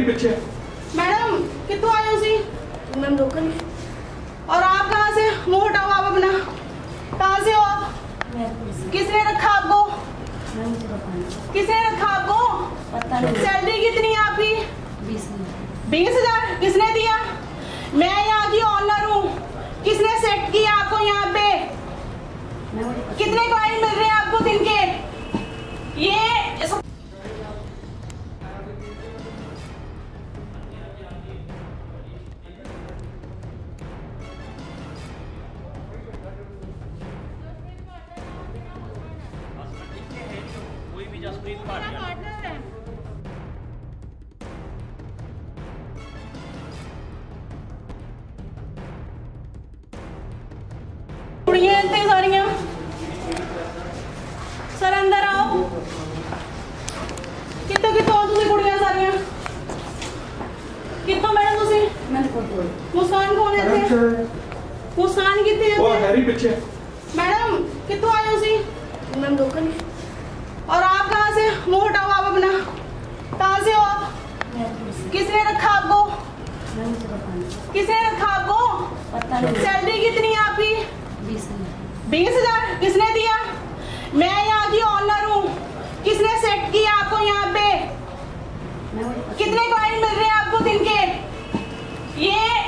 ही पीछे। मैडम कितों आए उसी? Ma'am local. और आप कहाँ से? मुँह हटाओ आप अपना। कहाँ से हो आप? किसने रखा आपको? किसने रखा आपको? पता नहीं। सैलरी कितनी है आपकी? 20,000। किसने दिया? मैं यहाँ की ऑनर हूँ। किसने सेट किया आपको यहाँ पे? कितने क्लाइंट मिल रहे हैं आपको दिन के? ये सर अंदर आओ। कितों कितों तुसी कुड़ियां सारियां? कितों मैडम तुसी? मैं कोई। मुस्कान कौन है थे? मुस्कान कितने हैं? वो हरी पीछे। मैडम कितों आए उसी? Ma'am local. और आप कहाँ से? मुंह हटाओ आप अपना। कहाँ से हो आप? किसने रखा आपको? किसने रखा आपको? पता नहीं। सैलरी कितनी है आपकी? 20,000। किसने दिया? मैं यहाँ की ऑनर हूँ। किसने सेट किया आपको यहाँ पे? कितने क्लाइंट मिल रहे हैं आपको दिन के? ये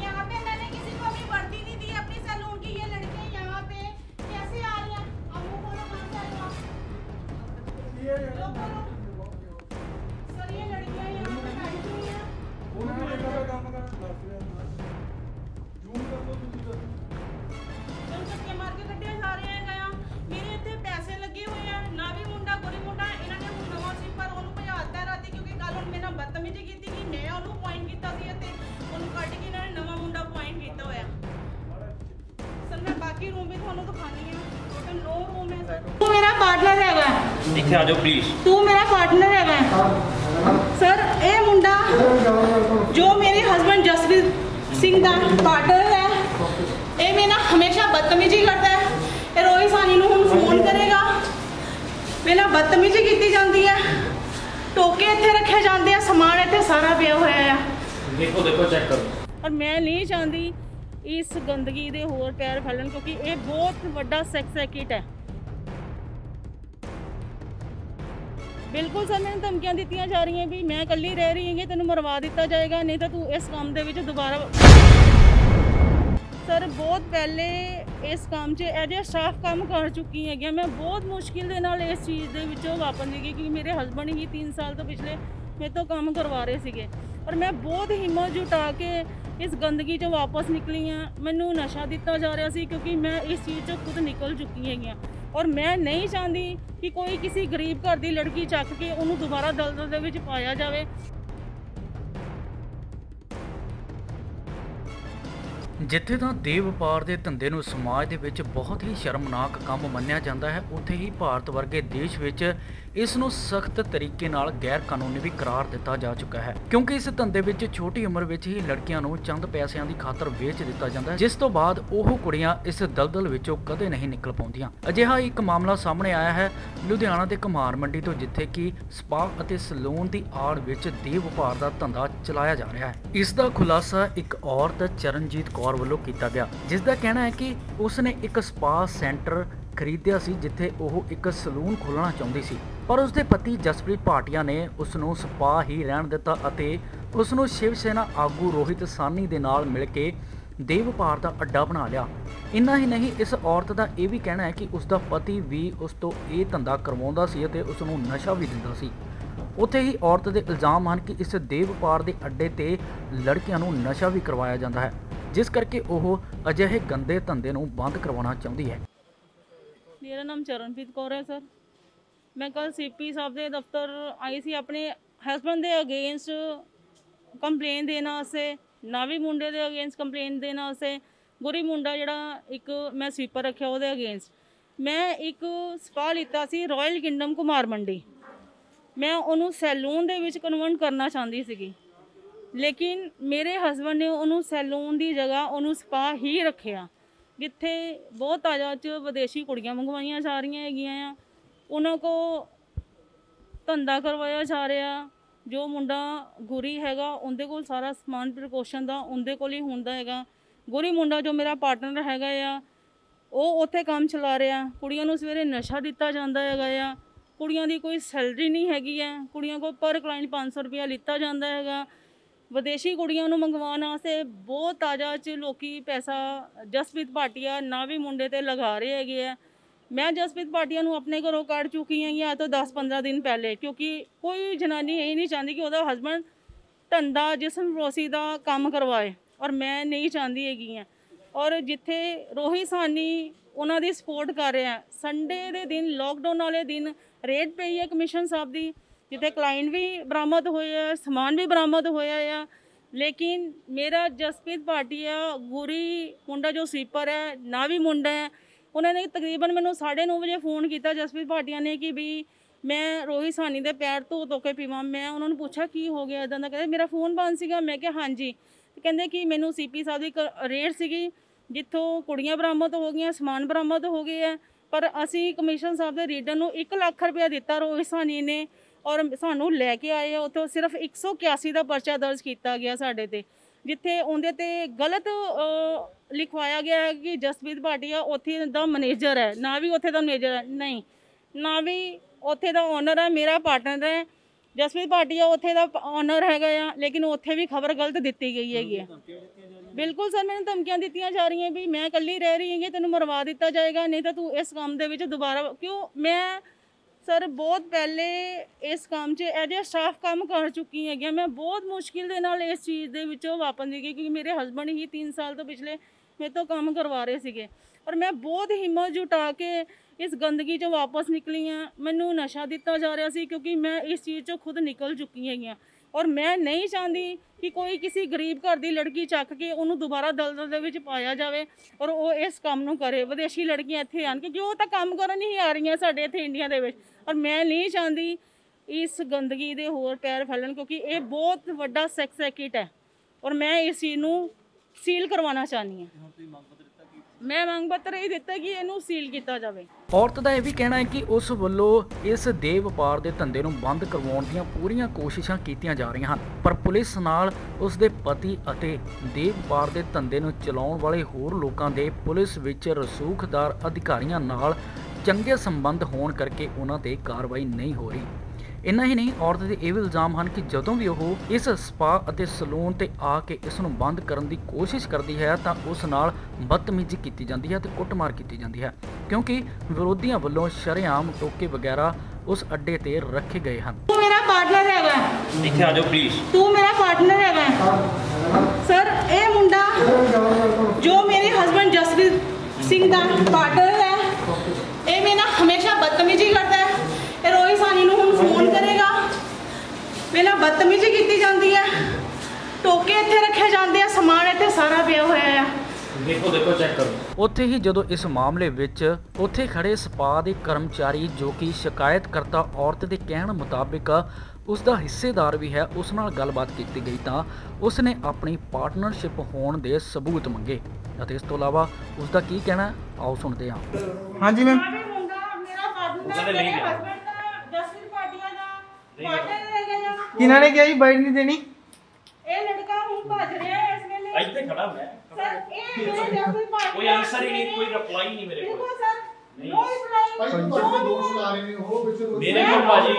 यहाँ पे मैंने किसी को भी बढ़ती नहीं दी अपने सैलून की। ये लड़के यहाँ पे कैसे आ रही है? चक्के मार के कट्टे जा रहे हैं गया। मेरे इतने पैसे लगे हुए हैं ना भी मुंडा गोरी मुंडा इन्होंने हूँ नवा सी पर ओनू पे आता रहती क्योंकि कल उन मेरा बदतमीजी की थी कि मैं ओनू पॉइंट किया सी ते ओनू कट के इन्होंने नवा मुंडा पॉइंट किया होया। सर मैं बाकी रूम भी थानू दिखानी है। टोटल 9 रूम है सर। तू मेरा पार्टनर हैगा। इथे आ जाओ प्लीज। तू मेरा पार्टनर हैगा। सर ए मुंडा जो मेरे हस्बैंड जसप्रीत सिंह दा पार्टनर है ये मेरा हमेशा बदतमीजी करता है। ये रोहित सानी नूं हुण फोन करेगा। मेरा बदतमीजी की जाती है। टोके इतने रखे जाते हैं समान इतने सारा पिया हुआ है। देखो देखो चेक करो। और मैं नहीं चाहती इस गंदगी के होर पैर फैलन क्योंकि ये बहुत बड़ा सेक्स रैकेट है। बिल्कुल सर मैंने धमकियां दी जा रही हैं भी मैं कली रह रही है तेन मरवा दिता जाएगा नहीं तो तू इस काम के दोबारा। सर बहुत पहले इस काम से एज ए स्टाफ काम कर चुकी है। मैं बहुत मुश्किल के नाल इस चीज़ के वापस गई क्योंकि मेरे हस्बैंड ही 3 साल तो पिछले मेरे तो काम करवा रहे थे और मैं बहुत हिम्मत जुटा के इस गंदगी से वापस निकली हाँ। मैनू नशा दिता जा रहा सी क्योंकि मैं इस चीज़ से खुद निकल चुकी है और मैं नहीं चाहती कि कोई किसी गरीब घर की लड़की चक के उन्होंने दोबारा दलदल के पाया जाए। ਜਿੱਥੇ ਤਾਂ ਦੇਹ ਵਪਾਰ ਦੇ ਧੰਦੇ ਨੂੰ ਸਮਾਜ ਦੇ ਵਿੱਚ ਬਹੁਤ ਹੀ ਸ਼ਰਮਨਾਕ ਕੰਮ ਮੰਨਿਆ ਜਾਂਦਾ ਹੈ ਉੱਥੇ ਹੀ ਭਾਰਤ ਵਰਗੇ ਦੇਸ਼ ਵਿੱਚ ਇਸ ਨੂੰ ਸਖਤ ਤਰੀਕੇ ਨਾਲ ਗੈਰ ਕਾਨੂੰਨੀ ਵੀ ਕਰਾਰ ਦਿੱਤਾ ਜਾ ਚੁੱਕਾ ਹੈ ਕਿਉਂਕਿ ਇਸ ਧੰਦੇ ਵਿੱਚ ਛੋਟੀ ਉਮਰ ਵਿੱਚ ਹੀ ਲੜਕੀਆਂ ਨੂੰ ਚੰਦ ਪੈਸਿਆਂ ਦੀ ਖਾਤਰ ਵੇਚ ਦਿੱਤਾ ਜਾਂਦਾ ਹੈ ਜਿਸ ਤੋਂ ਬਾਅਦ ਉਹ ਕੁੜੀਆਂ ਇਸ ਦਲਦਲ ਵਿੱਚੋਂ ਕਦੇ ਨਹੀਂ ਨਿਕਲ ਪਾਉਂਦੀਆਂ। ਅਜਿਹਾ ਇੱਕ ਮਾਮਲਾ ਸਾਹਮਣੇ ਆਇਆ ਹੈ ਲੁਧਿਆਣਾ ਦੇ ਘਮਾਰ ਮੰਡੀ ਤੋਂ ਜਿੱਥੇ ਕਿ ਸਪਾ ਅਤੇ ਸਲੂਨ ਦੀ ਆੜ ਵਿੱਚ ਦੇਹ ਵਪਾਰ ਦਾ ਧੰਦਾ ਚਲਾਇਆ ਜਾ ਰਿਹਾ ਹੈ। ਇਸ ਦਾ ਖੁਲਾਸਾ ਇੱਕ ਔਰਤ ਚਰਨਜੀਤ ਕੌਰ ਵੱਲੋਂ ਕੀਤਾ ਗਿਆ जिसका कहना है कि उसने एक स्पा सेंटर खरीदिया सी जिथे वह एक सलून खोलना चाहती सी पर उसके पति जसप्रीत भाटिया ने उसनों स्पा ही रहन दिता अते उसनों शिव सेना आगू रोहित सानी दे नाल मिल के देह व्यापार का अड्डा बना लिया। इन्ना ही नहीं इस औरत का यह भी कहना है कि उसका पति भी उस तो यह धंधा करवाता सी अते उसनों नशा भी दिंदा सी। ਉੱਥੇ ही औरत के इल्जाम हैं कि इस देह व्यापार के अड्डे पर लड़कियों को नशा भी करवाया जाता है जिस करके वह अजिहे गंदे धंधे को बंद करवाना चाहती है। मेरा नाम चरणजीत कौर है सर। मैं कल सीपी साहब के दफ्तर आई सी अपने हसबैंड के अगेंस्ट कंप्लेन देने वास्ते ना भी मुंडे के अगेंस्ट कंप्लेन देने वास्ते गोरी मुंडा जोड़ा एक मैं स्वीपर रखे वो अगेंस्ट मैं एक स्पा लिता सी रॉयल किंगडम घुमार मंडी। मैं उन्होंने सैलून के कन्वर्ट करना चाहती सी लेकिन मेरे हसबैंड ने उन्होंने सैलून की जगह उन्होंने स्पा ही रखा जिथे बहुत तादाद विदेशी कुड़ियाँ मंगवाइया जा रही है। उन्होंने को धंधा करवाया जा रहा। जो मुंडा गुरी हैगा उनके कोल सारा समान प्रिकॉशन का उनके कोल ही हुंदा हैगा। गुरी मुंडा जो मेरा पार्टनर हैगा आ ਉਹ ਉੱਥੇ काम चला रहा। कुड़ियां नूं सवेरे नशा दिता जाता है। कुड़ियां दी कोई सैलरी नहीं हैगी है। कुड़ियां को पर क्लाइंट 500 रुपया लिता जाता है। विदेशी कुड़ियां नूं मंगवाउण वास्ते बहुत ताज़ा च लोकी पैसा जसप्रीत भाटिया ना भी मुंडे ते लगा रहे हैगे है। मैं जसप्रीत भाटिया नूं अपने घरों कढ़ चुकी हैगी आज तो 10-15 दिन पहले, क्योंकि कोई जनानी यही नहीं चाहती कि उसदा हस्बैंड धंधा जिसम रोसी का काम करवाए और मैं नहीं चाहती हैगी है। और जिथे रोही सानी उन्होंने सपोर्ट कर रहे हैं। संडे के दिन लॉकडाउन वाले दिन रेड पई है कमिश्नर साहब की, जिथे क्लाइंट भी बरामद होया, समान भी बरामद होया। लेकिन मेरा जसप्रीत भाटिया गुरी मुंडा जो स्वीपर है ना भी मुंडा है, उन्होंने तकरीबन मैं 9:30 बजे फोन किया जसप्रीत भाटिया ने कि भी मैं रोही सानी के पैर धो के पीवा। मैं उन्होंने पूछा की हो गया इदा का, कहते मेरा फोन बंद सीगा। मैं क्या हाँ जी, कहते कि मैनू सीपी साहब की रेड सी जितों कुड़ियाँ बरामद हो गई, समान बरामद हो गए है। पर असी कमिश्नर साहब के रीडर को 1 लाख रुपया दिता रोहित सानी ने और सानू लैके आए। उत्थे सिर्फ 181 का परचा दर्ज किया गया साढ़े ते, जिथे उनदे ते गलत लिखवाया गया है कि जसप्रीत भाटिया उत्थे दा मैनेजर है, ना भी उत्थे दा मैनेजर है, नहीं ना भी उत्थे दा ओनर है, मेरा पार्टनर है। जसप्रीत भाटिया उत्थे दा ऑनर हैगा आ, लेकिन उत्थे भी खबर गलत दिती गई हैगी। बिल्कुल सर, मैंने धमकियां दित्तियां जा रही हैं भी मैं कल्ली रह रही है, तेन मरवा दिता जाएगा, नहीं तो तू इस काम दे विच दोबारा क्यों। मैं सर बहुत पहले इस काम 'च एज ए स्टाफ काम कर चुकी हैगी। मैं बहुत मुश्किल दे नाल इस चीज़ दे विचों वापस गई, क्योंकि मेरे हस्बैंड ही 3 साल तो पिछले मेरे तो काम करवा रहे सीगे। और मैं बहुत हिम्मत जुटा के इस गंदगी चो वापस निकली हाँ। मैनू नशा दिता जा रहा सी, क्योंकि मैं इस चीज़ चो खुद निकल चुकी हैगी। और मैं नहीं चाहती कि कोई किसी गरीब घर की लड़की चक के उन्होंने दोबारा दलदल दे विच पाया जाए और वो इस काम नू करे। विदेशी लड़कियां इत्थे आन, क्योंकि वो तो काम करन ही आ रही हैं साडे इत्थे इंडिया दे विच। और मैं नहीं चाहती इस गंदगी दे होर पैर फैलन, क्योंकि ये बहुत वड्डा सेक्स रैकेट है और मैं इस चीज़ नू सील करवाना चाहनी हूँ। मैं मांग पत्र ही दिता कि इनू सील किया जाए। औरत का यह भी कहना है कि उस वलों इस दे व्यापार के धंधे को बंद करवाने दीयां पूरियां कोशिशां कीतियां जा रही हैं, पर पुलिस नाल उसके पति अते दे व्यापार के धंधे को चलाने वाले होर लोगों के पुलिस विच रसूखदार अधिकारियों नाल चंगे संबंध होने करके उन्हां ते कार्रवाई नहीं हो रही। इन्ना ही नहीं, औरत के यह भी इल्जाम हैं कि जदों भी वह इस स्पा और सलून से आके इस बंद करने की कोशिश करती है तो उस नाल बदतमीजी की जाती है, कुटमार की जाती है, क्योंकि विरोधियों वालों शरेआम टोके वगैरह उस अड्डे ते रखे गए हैं। तू मेरा पार्टनर है सर, ये मुंडा जो मेरे हसबैंड जसप्रीत सिंह का पार्टनर है, ये मेरा हमेशा बदतमीजी करता है। रोहित सानी नूं हुण फोन करेगा, मेरा बदतमीजी की जाती है, टोके इत्थे रखे जाते हैं, समान इत्थे सारा पिया होया है। देखो देखो चेक करो। उत्थे ही जदों इस मामले विच उत्थे खड़े स्पा दे कर्मचारी जो कि शिकायतकर्ता औरत के कहने मुताबिक उसका हिस्सेदार भी है, उस नाल गलबात की गई तो उसने अपनी पार्टनरशिप होने के सबूत मंगे। इस तो इलावा उसका की कहना है आओ सुनते हैं। हाँ जी मैम, किन्हाने क्या ही बैठ नहीं देनी। ये लड़का हूँ भाज रहा है इस वेले। इतने खड़ा हूँ मैं। सर ये मेरे जैसे पार्टी। कोई आंसर ही नहीं, कोई रिप्लाई नहीं मेरे को। बिल्कुल सर। No reply. पंचायत दोस्त आ रहे हो बिचौलिया। मेरे को बाजी।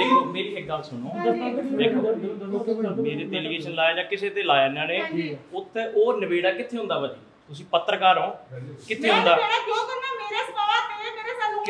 देखो मेरी एक बात सुनो। देखो मेरे ते एलिगेशन लाया जा किसे ते लाया ना ने। उत्ते और नवेड़ा कितने होंदा बाजी। तुसी पत्रकार हो। कितने होंदा।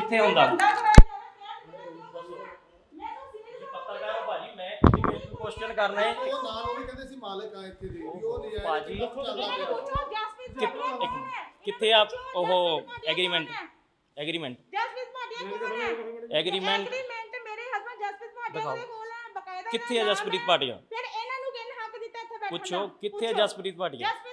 कितने होंदा। क्वेश्चन करना है वो नाम भी कहते सी मालिक आए थे वो नहीं है बाजी किथे आप ओहो एग्रीमेंट जसप्रीत भाटिया एग्रीमेंट मेरे हस्बैंड जसप्रीत भाटिया ने बोला बकायदा किथे है जसप्रीत भाटिया फिर ਇਹਨਾਂ ਨੂੰ ਕਿਹਨ ਹੱਕ ਦਿੱਤਾ ਇੱਥੇ ਬੈਠਣ ਪੁੱਛੋ ਕਿੱਥੇ ਹੈ ਜਸਪ੍ਰੀਤ ਭਾਟਿਆ ਅਤੇ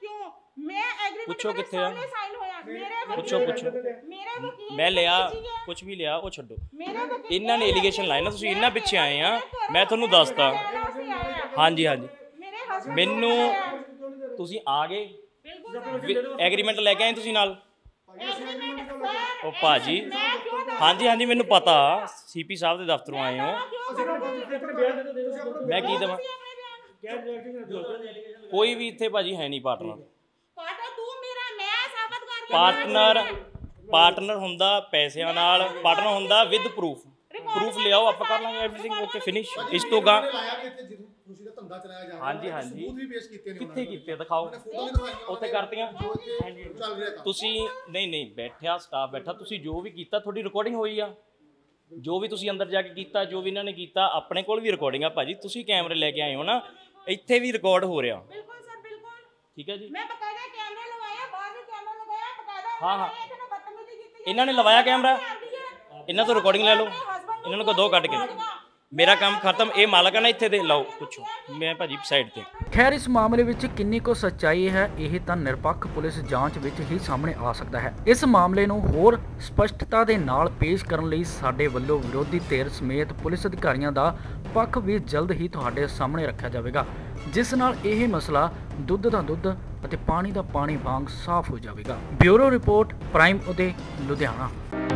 ਕਿਉਂ ਮੈਂ ਐਗਰੀਮੈਂਟ ਪੁੱਛੋ ਕਿੱਥੇ ਹੈ ਸਾਈਨ ਹੋਇਆ ਮੇਰੇ ਪੁੱਛੋ ਮੇਰੇ ਵਕੀਲ ਮੈਂ ਲਿਆ ਕੁਝ ਵੀ ਲਿਆ ਉਹ ਛੱਡੋ ਇਹਨਾਂ ਨੇ ਐਲੀਗੇਸ਼ਨ ਲਾਇਆ ਨਾ ਤੁਸੀਂ ਇਹਨਾਂ ਪਿੱਛੇ ਆਏ ਆ मैं थोनू दसदा हाँ जी हाँ जी मैनू तुसी आ गए एग्रीमेंट लैके आए तुसी नाल ओ भाजी हाँ जी हाँ जी मैनू पता सीपी साहब के दफ्तरों आए हो मैं की देव कोई भी इतने भाजी है नहीं पार्टनर पार्टनर पार्टनर होंदा पैसों नाल पार्टनर होंदा विद प्रूफ प्रूफ ले आओ आप कर लांगे एवरीथिंग ओके फिनिश इस तो गा हाँ जी हाँ जी कितने कितने दिखाओ उत्थे करतियां नहीं नहीं बैठा स्टाफ बैठा तुसीं जो भी कीता थोड़ी रिकॉर्डिंग होई आ जो भी तुसीं अंदर जाके कीता जो भी इन्हां ने कीता अपने कोल भी रिकॉर्डिंग आ भाजी तुसीं कैमरे लेके आए हो ना इत्थे भी रिकॉर्ड हो रहा ठीक है जी हाँ हाँ इन्होंने लवाया कैमरा इन्हों तो रिकॉर्डिंग ले लो इन्होंने को दो कट के मेरा काम खत्म ये मालक है ना इत्थे दे लाओ पुछो मैं भाजी साइड ते। खैर इस मामले विच किन्नी को सच्चाई है यह तो निरपक्ष पुलिस जांच विच ही सामने आ सकता है। इस मामले नूं होर स्पष्टता दे नाल पेश करन लई साडे वल्लों विरोधी धिर समेत पुलिस अधिकारियों का पक्ष भी जल्द ही तुहाडे सामने रखा जाएगा जिस नाल यह मसला दुद्ध का दुद्ध अते पानी का पानी वांग साफ हो जाएगा। Bureau report prime Uday Ludhiana.